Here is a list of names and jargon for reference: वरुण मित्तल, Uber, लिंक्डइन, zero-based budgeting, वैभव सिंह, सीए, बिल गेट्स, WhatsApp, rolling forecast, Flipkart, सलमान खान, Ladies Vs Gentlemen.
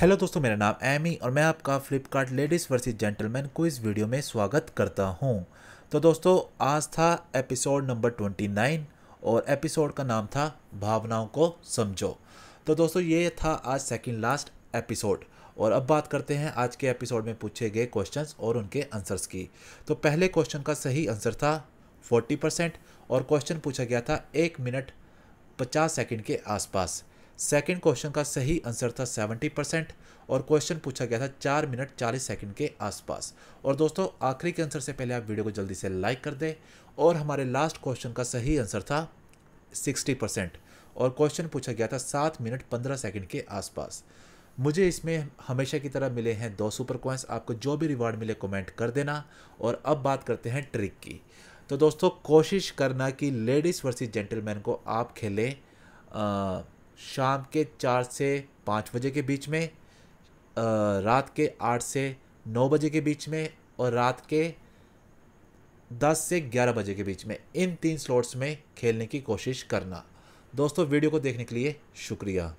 Hello दोस्तों, मेरा नाम एमी और मैं आपका फ्लिपकार्ट लेडीज़ वर्सेस जेंटलमैन को इस वीडियो में स्वागत करता हूं। तो दोस्तों, आज था एपिसोड नंबर 29 और एपिसोड का नाम था भावनाओं को समझो। तो दोस्तों, ये था आज सेकंड लास्ट एपिसोड और अब बात करते हैं आज के एपिसोड में पूछे गए क्वेश्चंस और उनके आंसर्स की। तो पहले क्वेश्चन का सही आंसर था 40% और क्वेश्चन पूछा गया था 1 मिनट 50 सेकेंड के आसपास। सेकंड क्वेश्चन का सही आंसर था 70% और क्वेश्चन पूछा गया था 4 मिनट 40 सेकंड के आसपास। और दोस्तों, आखिरी के आंसर से पहले आप वीडियो को जल्दी से लाइक कर दें। और हमारे लास्ट क्वेश्चन का सही आंसर था 60% और क्वेश्चन पूछा गया था 7 मिनट 15 सेकंड के आसपास। मुझे इसमें हमेशा की तरह मिले हैं 2 सुपर कॉइंस। आपको जो भी रिवार्ड मिले कमेंट कर देना। और अब बात करते हैं ट्रिक की। तो दोस्तों, कोशिश करना कि लेडीज़ वर्सेस जेंटलमैन को आप खेलें शाम के 4 से 5 बजे के बीच में, रात के 8 से 9 बजे के बीच में और रात के 10 से 11 बजे के बीच में। इन 3 स्लॉट्स में खेलने की कोशिश करना। दोस्तों, वीडियो को देखने के लिए शुक्रिया।